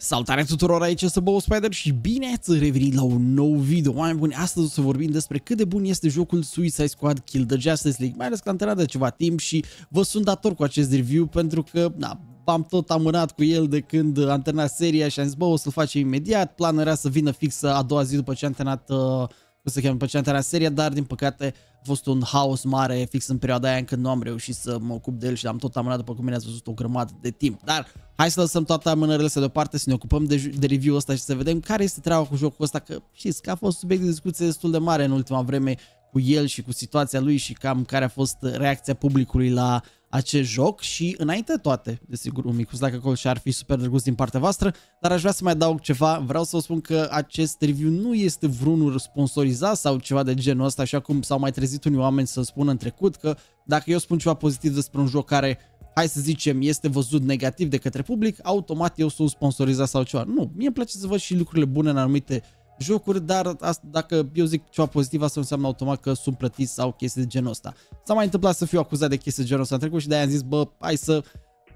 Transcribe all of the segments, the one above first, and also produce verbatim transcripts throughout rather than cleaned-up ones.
Salutare tuturor, aici este Bow Spider și bine ați revenit la un nou video. Oameni buni, astăzi o să vorbim despre cât de bun este jocul Suicide Squad Kill the Justice League, mai ales că am terminat de ceva timp și vă sunt dator cu acest review pentru că, na, am tot amânat cu el de când am terminat seria și am zis, bă, o să-l facem imediat. Planul era să vină fix a doua zi după ce am terminat, uh, să cheamă, după ce am terminat seria, dar din păcate a fost un haos mare fix în perioada aia încât nu am reușit să mă ocup de el și l-am tot amânat, după cum bine ați văzut, o grămadă de timp. Dar hai să lăsăm toate amânările astea deoparte, să ne ocupăm de, de review-ul ăsta și să vedem care este treaba cu jocul ăsta, că știți că a fost subiect de discuție destul de mare în ultima vreme cu el și cu situația lui și cam care a fost reacția publicului la acest joc. Și înainte de toate, desigur, un micuț like acolo și ar fi super drăguț din partea voastră, dar aș vrea să mai adaug ceva. Vreau să vă spun că acest review nu este vreunul sponsorizat sau ceva de genul ăsta, așa cum s-au mai trezit unii oameni să spună în trecut, că dacă eu spun ceva pozitiv despre un joc care, hai să zicem, este văzut negativ de către public, automat eu sunt sponsorizat sau ceva. Nu, mie îmi place să văd și lucrurile bune în anumite jocuri, dar asta, dacă eu zic ceva pozitiv, asta înseamnă automat că sunt plătiți sau chestii de genul ăsta. S-a mai întâmplat să fiu acuzat de chestii de genul ăsta în trecut și de-aia am zis, bă, hai să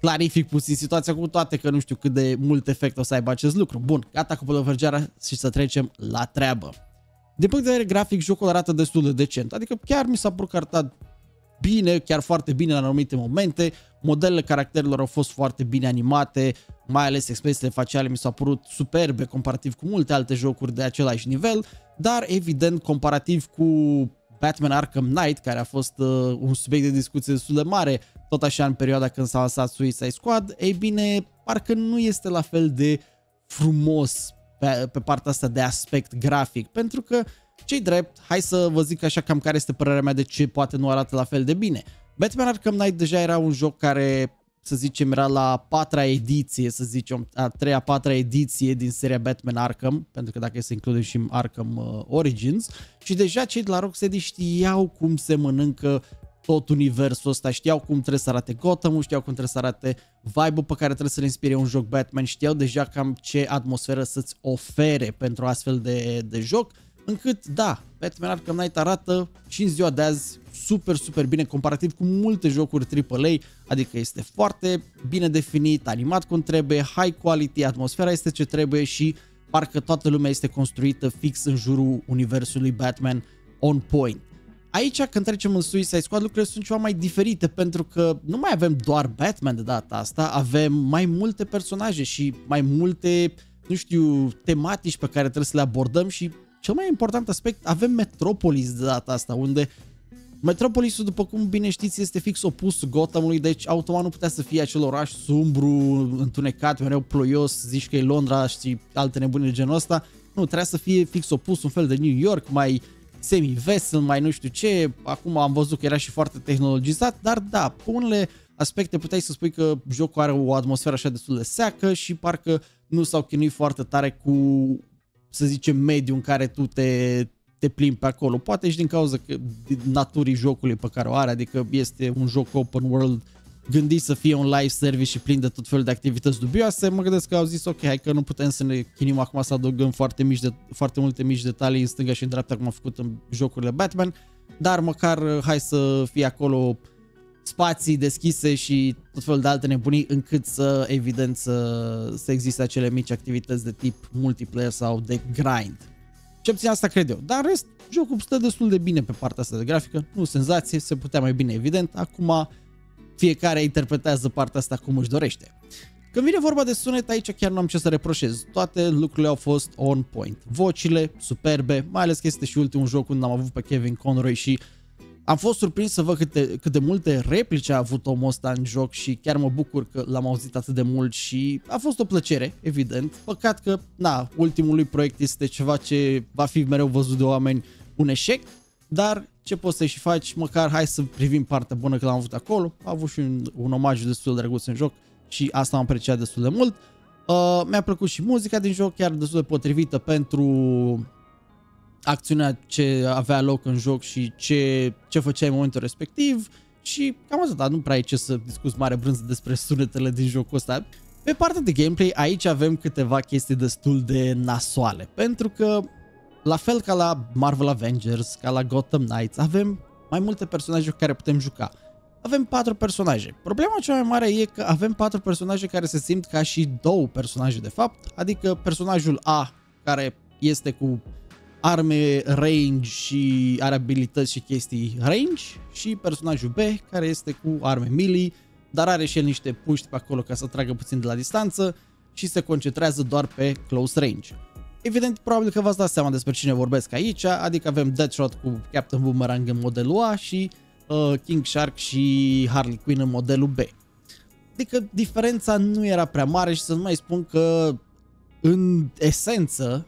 clarific puțin situația, cu toate că nu știu cât de mult efect o să aibă acest lucru. Bun, gata cu pălăvărgearea și să trecem la treabă. Din punct de vedere grafic, jocul arată destul de decent, adică chiar mi s-a părut că arătat bine, chiar foarte bine în anumite momente. Modelele caracterilor au fost foarte bine animate, mai ales expresiile faciale mi s-au părut superbe comparativ cu multe alte jocuri de același nivel, dar evident comparativ cu Batman Arkham Knight, care a fost uh, un subiect de discuție destul de mare, tot așa în perioada când s-a lansat Suicide Squad, ei bine, parcă nu este la fel de frumos pe, pe partea asta de aspect grafic, pentru că, ce-i drept, hai să vă zic așa cam care este părerea mea de ce poate nu arată la fel de bine. Batman Arkham Knight deja era un joc care, să zicem, era la a patra ediție, să zicem, a treia, patra ediție din seria Batman Arkham, pentru că dacă se include și Arkham Origins, și deja cei de la Rocksteady știau cum se mănâncă tot universul ăsta, știau cum trebuie să arate Gotham-ul, știau cum trebuie să arate vibe-ul pe care trebuie să-l inspire un joc Batman, știau deja cam ce atmosferă să-ți ofere pentru astfel de, de joc, încât, da, Batman Arkham Knight arată și în ziua de azi super, super bine comparativ cu multe jocuri triple A, adică este foarte bine definit, animat cum trebuie, high quality, atmosfera este ce trebuie și parcă toată lumea este construită fix în jurul universului Batman on point. Aici, când trecem în Suicide Squad, lucrurile sunt ceva mai diferite pentru că nu mai avem doar Batman de data asta, avem mai multe personaje și mai multe, nu știu, tematici pe care trebuie să le abordăm și cel mai important aspect, avem Metropolis de data asta, unde Metropolisul, după cum bine știți, este fix opus Gothamului, deci automat nu putea să fie acel oraș sumbru, întunecat, mereu ploios, zici că e Londra și alte nebuni de genul ăsta. Nu, trebuia să fie fix opus, un fel de New York, mai semi-vesel, mai nu știu ce. Acum am văzut că era și foarte tehnologizat, dar da, pe unele aspecte puteai să spui că jocul are o atmosferă așa destul de seacă și parcă nu s-au chinuit foarte tare cu, să zicem, mediul în care tu te, te plimbi pe acolo. Poate și din cauza că, din naturii jocului pe care o are, adică este un joc open world gândit să fie un live service și plin de tot felul de activități dubioase, mă gândesc că au zis ok, hai că nu putem să ne chinim acum să adăugăm foarte, mici de, foarte multe mici detalii în stânga și în dreapta cum am făcut în jocurile Batman, dar măcar hai să fie acolo spații deschise și tot felul de alte nebunii încât să, evident, să, să existe acele mici activități de tip multiplayer sau de grind. Ce puțin asta cred eu, dar în rest jocul stă destul de bine pe partea asta de grafică, nu senzație, se putea mai bine evident, acum fiecare interpretează partea asta cum își dorește. Când vine vorba de sunet, aici chiar nu am ce să reproșez, toate lucrurile au fost on point, vocile superbe, mai ales că este și ultimul joc unde am avut pe Kevin Conroy și am fost surprins să văd câte, cât de multe replici a avut omul ăsta în joc și chiar mă bucur că l-am auzit atât de mult și a fost o plăcere, evident. Păcat că, na, ultimul lui proiect este ceva ce va fi mereu văzut de oameni un eșec, dar ce poți să și faci, măcar hai să privim partea bună că l-am avut acolo. A avut și un, un omagiu destul de drăguț în joc și asta am apreciat destul de mult. Uh, mi-a plăcut și muzica din joc, chiar destul de potrivită pentru acțiunea ce avea loc în joc și ce, ce făceai în momentul respectiv și cam asta, dar nu prea e ce să discuți mare brânză despre sunetele din jocul ăsta. Pe partea de gameplay, aici avem câteva chestii destul de nasoale, pentru că, la fel ca la Marvel Avengers, ca la Gotham Knights, avem mai multe personaje cu care putem juca. avem patru personaje. Problema cea mai mare e că avem patru personaje care se simt ca și două personaje de fapt, adică personajul A, care este cu arme range și are abilități și chestii range, și personajul B, care este cu arme melee, dar are și el niște puști pe acolo ca să tragă puțin de la distanță și se concentrează doar pe close range. Evident, probabil că v-ați dat seama despre cine vorbesc aici, adică avem Deadshot cu Captain Boomerang în modelul A și uh, King Shark și Harley Quinn în modelul B. Adică diferența nu era prea mare și să nu mai spun că în esență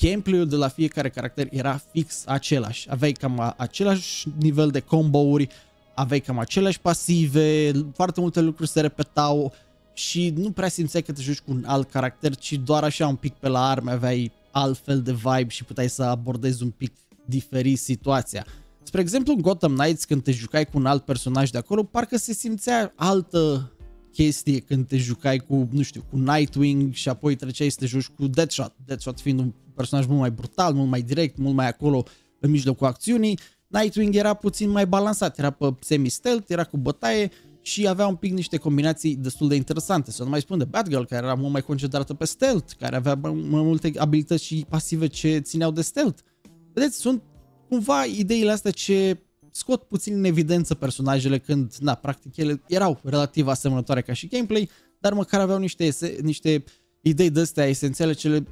gameplay-ul de la fiecare caracter era fix același. Aveai cam același nivel de combo-uri, aveai cam aceleași pasive, foarte multe lucruri se repetau și nu prea simțeai că te joci cu un alt caracter, ci doar așa un pic pe la arme aveai altfel de vibe și puteai să abordezi un pic diferit situația. Spre exemplu, în Gotham Knights, când te jucai cu un alt personaj de acolo, parcă se simțea altă chestie când te jucai cu, nu știu, cu Nightwing și apoi treceai să te joci cu Deadshot. Deadshot fiind un personaj mult mai brutal, mult mai direct, mult mai acolo în mijlocul acțiunii. Nightwing era puțin mai balansat, era pe semi-stealth, era cu bătaie și avea un pic niște combinații destul de interesante. Să nu mai spun de Batgirl, care era mult mai concentrată pe stealth, care avea mai multe abilități și pasive ce țineau de stealth. Vedeți, sunt cumva ideile astea ce scot puțin în evidență personajele când, na, practic ele erau relativ asemănătoare ca și gameplay, dar măcar aveau niște, niște idei de-astea esențiale ce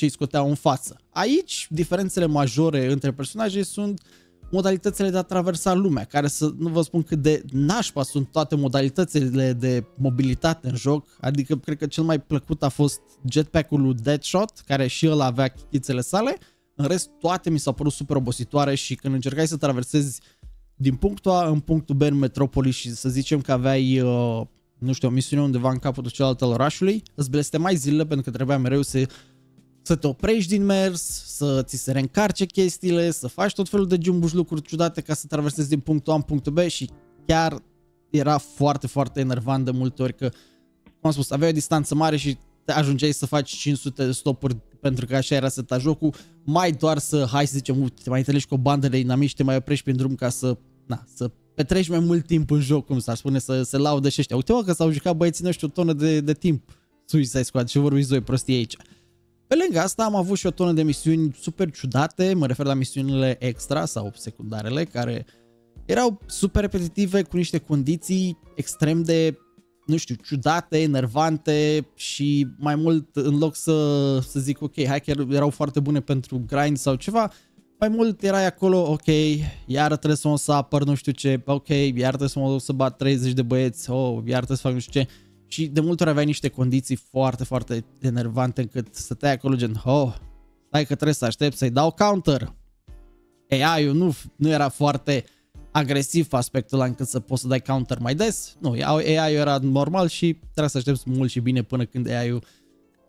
îi scoteau în față. Aici, diferențele majore între personaje sunt modalitățile de a traversa lumea, care să nu vă spun cât de nașpa sunt toate modalitățile de mobilitate în joc, adică cred că cel mai plăcut a fost jetpack-ul lui Deadshot, care și el avea chichițele sale, în rest toate mi s-au părut super obositoare și când încercai să traversezi din punctul A în punctul B în Metropolis și să zicem că aveai, uh, nu știu, o misiune undeva în capătul celălalt al orașului, îți blestemai zilele pentru că trebuia mereu să, să te oprești din mers, să ți se reîncarce chestiile, să faci tot felul de jumbuși lucruri ciudate ca să traversezi din punctul A în punctul B și chiar era foarte, foarte enervant de multe ori că, cum am spus, aveai o distanță mare și te ajungeai să faci cinci sute de stopuri pentru că așa era setat jocul, mai doar să, hai să zicem, uite, te mai întâlnești cu o bandă de inamici și te mai oprești prin drum ca să... Na, să petreci mai mult timp în joc, cum s-ar spune, să se laude și ăștia. Uite-mă că s-au jucat băieții noștri o tonă de, de timp Suicide Squad și vorbiți doi prostii aici. Pe lângă asta am avut și o tonă de misiuni super ciudate, mă refer la misiunile extra sau secundarele, care erau super repetitive cu niște condiții extrem de, nu știu, ciudate, enervante și mai mult, în loc să, să zic ok, hai că erau foarte bune pentru grind sau ceva, mai mult erai acolo, ok, iar trebuie să mă să apăr nu știu ce, ok, iar trebuie să mă să bat treizeci de băieți, oh, iar trebuie să fac nu știu ce. Și de multe ori aveai niște condiții foarte, foarte enervante încât stăteai acolo gen, oh, stai că trebuie să aștept să-i dau counter. A I-ul nu, nu era foarte agresiv aspectul ăla încât să poți să dai counter mai des. Nu, A I-ul era normal și trebuie să aștepți mult și bine până când A I-ul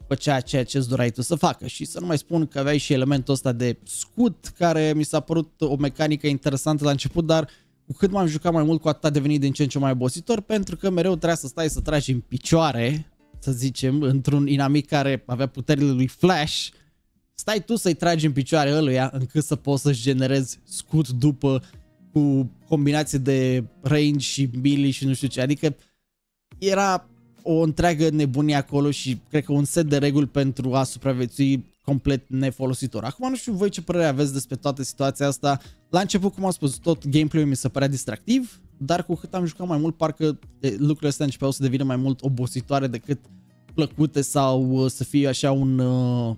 făcea ceea ce îți doreai tu să facă. Și să nu mai spun că aveai și elementul ăsta de scut, care mi s-a părut o mecanică interesantă la început, dar cu cât m-am jucat mai mult, cu atât a devenit din ce în ce mai obositor, pentru că mereu trebuia să stai să tragi în picioare, să zicem, într-un inamic care avea puterile lui Flash, stai tu să-i tragi în picioare ăluia, încât să poți să-și generezi scut după cu combinație de range și melee și nu știu ce. Adică era o întreagă nebunie acolo și cred că un set de reguli pentru a supraviețui complet nefolositor. Acum nu știu voi ce părere aveți despre toată situația asta. La început, cum am spus, tot gameplay-ul mi se părea distractiv, dar cu cât am jucat mai mult, parcă lucrurile astea începeau să devină mai mult obositoare decât plăcute sau să fie așa un, uh,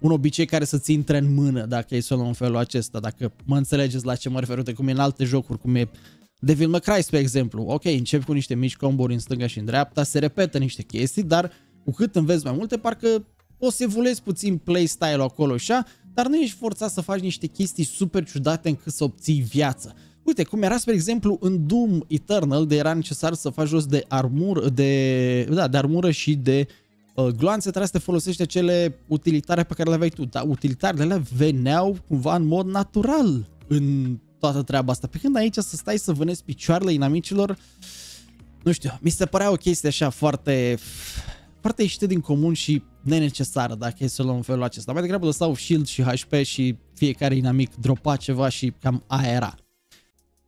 un obicei care să ți intre în mână, dacă e să o luăm în felul acesta, dacă mă înțelegeți la ce mă refer, de cum e în alte jocuri, cum e Devil May Cry, spre exemplu. Ok, încep cu niște mici combo-uri în stânga și în dreapta, se repetă niște chestii, dar cu cât înveți mai multe, parcă poți să evoluezi puțin playstyle-ul acolo așa, dar nu ești forțat să faci niște chestii super ciudate încât să obții viață. Uite, cum era, spre exemplu, în Doom Eternal, de era necesar să faci jos de armură, de, da, de armură și de uh, gloanțe, trebuie să te folosești acele utilitare pe care le aveai tu, dar utilitarele alea veneau cumva în mod natural în toată treaba asta, pe când aici să stai să vânezi picioarele inamicilor, nu știu, mi se părea o chestie așa foarte, foarte ieșită din comun și nenecesară, dacă e să luăm în felul acesta. Mai degrabă lăsau shield și H P și fiecare inamic dropa ceva și cam aia era.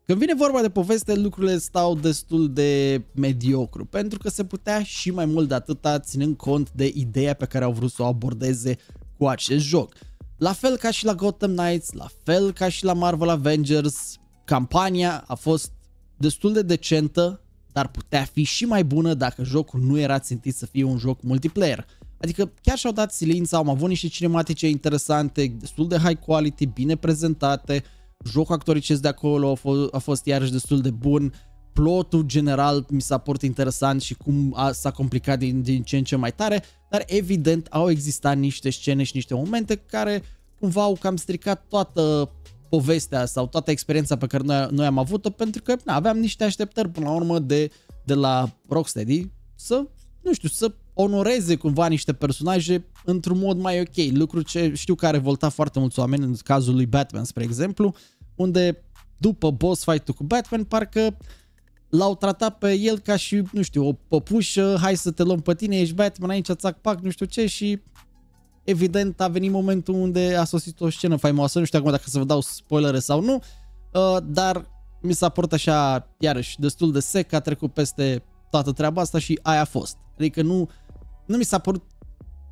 Când vine vorba de poveste, lucrurile stau destul de mediocru, pentru că se putea și mai mult de atâta, ținând cont de ideea pe care au vrut să o abordeze cu acest joc. La fel ca și la Gotham Knights, la fel ca și la Marvel Avengers, campania a fost destul de decentă, dar putea fi și mai bună dacă jocul nu era țintit să fie un joc multiplayer. Adică chiar și-au dat silința, au avut niște cinematice interesante, destul de high quality, bine prezentate, jocul actoricesc de acolo a fost, a fost iarăși destul de bun, plotul general mi s-a părut interesant și cum s-a complicat din, din ce în ce mai tare, dar evident au existat niște scene și niște momente care cumva au cam stricat toată povestea sau toată experiența pe care noi, noi am avut-o, pentru că na, aveam niște așteptări până la urmă de, de la Rocksteady să, nu știu, să onoreze cumva niște personaje într-un mod mai ok, lucru ce știu că a revoltat foarte mulți oameni în cazul lui Batman, spre exemplu, unde după boss fight-ul cu Batman, parcă l-au tratat pe el ca și, nu știu, o păpușă, hai să te luăm pe tine, ești Batman aici, țac-pac, nu știu ce, și evident a venit momentul unde a sosit o scenă faimoasă, nu știu acum dacă să vă dau spoilere sau nu, dar mi s-a părut așa, iarăși, destul de sec, a trecut peste toată treaba asta și aia a fost. Adică nu, nu mi s-a părut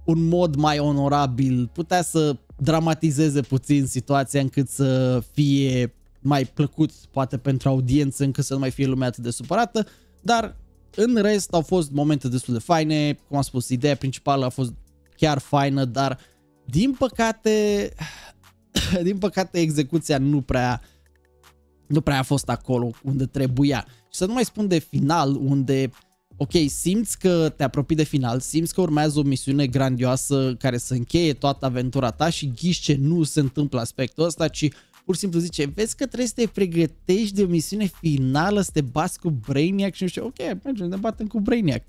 un mod mai onorabil, putea să dramatizeze puțin situația încât să fie mai plăcut poate pentru audiență, încât să nu mai fie lumea atât de supărată, dar în rest au fost momente destul de faine, cum am spus, ideea principală a fost chiar faină, dar din păcate din păcate execuția nu prea nu prea a fost acolo unde trebuia. Și să nu mai spun de final, unde ok, simți că te apropii de final, simți că urmează o misiune grandioasă care să încheie toată aventura ta și ghiși ce nu se întâmplă aspectul ăsta, ci pur și simplu zice, vezi că trebuie să te pregătești de o misiune finală, să te bați cu Brainiac și nu știu, ok, mergem, ne batem cu Brainiac.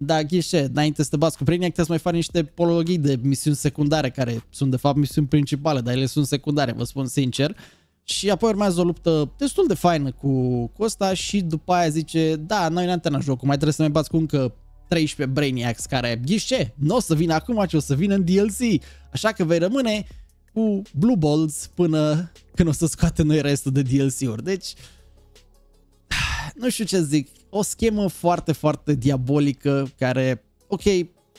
Da, ghiși ce, înainte să te bați cu Brainiac trebuie să mai faci niște prologii de misiuni secundare, care sunt de fapt misiuni principale, dar ele sunt secundare, vă spun sincer. Și apoi urmează o luptă destul de faină cu Costa și după aia zice, da, noi ne-am terminat jocul, mai trebuie să ne bați cu încă treisprezece Brainiacs care, ghiși ce, nu o să vină acum, ci o să vină în D L C, așa că vei rămâne cu Blue Balls până când o să scoate noi restul de D L C-uri. Deci, nu știu ce zic, o schemă foarte, foarte diabolică care, ok,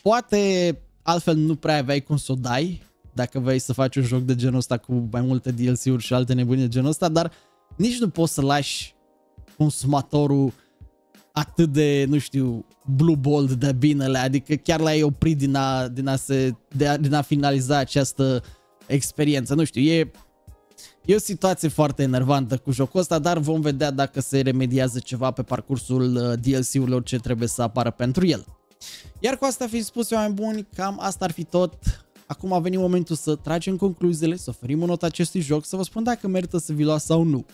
poate altfel nu prea aveai cum să o dai, dacă vrei să faci un joc de genul ăsta cu mai multe D L C-uri și alte nebunii de genul ăsta, dar nici nu poți să lași consumatorul atât de, nu știu, blue ball de binele, adică chiar l-ai oprit din a, din, a se, de a, din a finaliza această experiență, nu știu, e, e o situație foarte enervantă cu jocul ăsta, dar vom vedea dacă se remediază ceva pe parcursul D L C-urilor ce trebuie să apară pentru el. Iar cu asta fiind spus, oameni buni, cam asta ar fi tot. Acum a venit momentul să tragem concluziile, să oferim o notă acestui joc, să vă spun dacă merită să vi luați sau nu.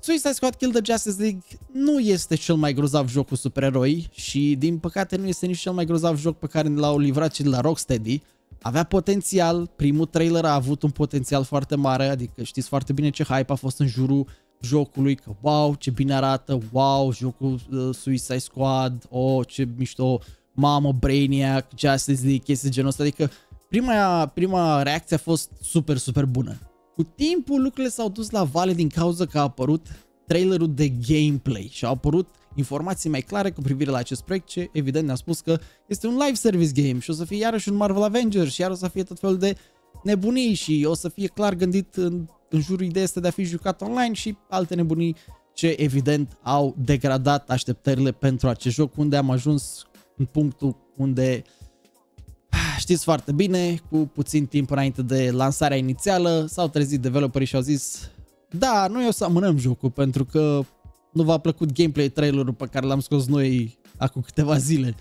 Suicide Squad Kill the Justice League nu este cel mai grozav joc cu supereroi și din păcate nu este nici cel mai grozav joc pe care l-au livrat cei de la Rocksteady. Avea potențial, primul trailer a avut un potențial foarte mare, adică știți foarte bine ce hype a fost în jurul jocului, că wow, ce bine arată, wow, jocul uh, Suicide Squad, oh, ce mișto, mamă, Brainiac, Justice League, chestii genul ăsta, adică Prima, prima reacție a fost super, super bună. Cu timpul lucrurile s-au dus la vale din cauza că a apărut trailerul de gameplay și au apărut informații mai clare cu privire la acest proiect, ce evident ne-a spus că este un live service game și o să fie iarăși un Marvel Avengers și iar o să fie tot felul de nebunii și o să fie clar gândit în, în jurul ideea asta de a fi jucat online și alte nebunii ce evident au degradat așteptările pentru acest joc, unde am ajuns în punctul unde știți foarte bine, cu puțin timp înainte de lansarea inițială s-au trezit developerii și au zis da, noi o să amânăm jocul pentru că nu v-a plăcut gameplay trailerul pe care l-am scos noi acum câteva zile.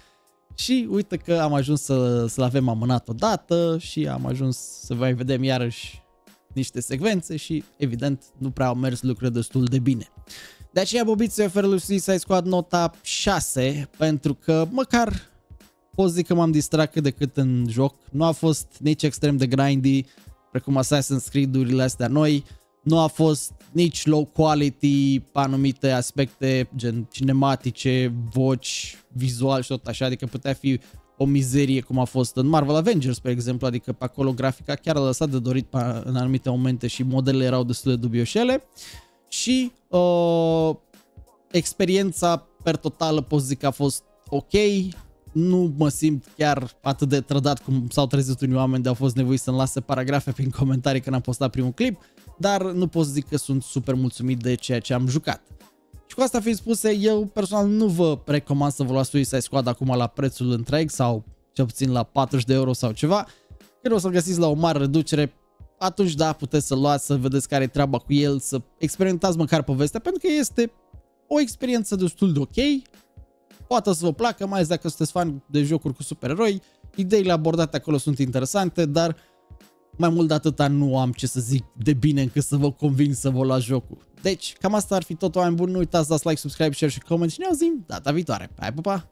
Și uite că am ajuns să, să-l avem amânat odată și am ajuns să mai vedem iarăși niște secvențe și evident nu prea au mers lucrurile destul de bine. De aceea Bobiții oferă lui Suicide Squad nota șase pentru că măcar pot zic că m-am distrat cât de cât în joc, nu a fost nici extrem de grindy, precum Assassin's Creed-urile astea noi, nu a fost nici low quality pe anumite aspecte, gen cinematice, voci, vizual și tot așa, adică putea fi o mizerie cum a fost în Marvel Avengers, pe exemplu, adică pe acolo grafica chiar a lăsat de dorit în anumite momente și modelele erau destul de dubioșele. și uh, experiența per totală pot zic a fost ok. Nu mă simt chiar atât de trădat cum s-au trezit unii oameni de au fost nevoiți să-mi lase paragrafe prin comentarii când am postat primul clip, dar nu pot zic că sunt super mulțumit de ceea ce am jucat. Și cu asta fiind spuse, eu personal nu vă recomand să vă luați Suicide Squad acum la prețul întreg sau cel puțin la patruzeci de euro sau ceva. Cred o să-l găsiți la o mare reducere, atunci da, puteți să luați, să vedeți care e treaba cu el, să experimentați măcar povestea, pentru că este o experiență destul de ok. Poate să vă placă, mai ales dacă sunteți fan de jocuri cu supereroi. Ideile abordate acolo sunt interesante, dar mai mult de atâta nu am ce să zic de bine încât să vă conving să vă luați jocul. Deci, cam asta ar fi tot, oameni buni. Nu uitați să dați like, subscribe, share și comment și ne auzim data viitoare. Hai, pa, pa!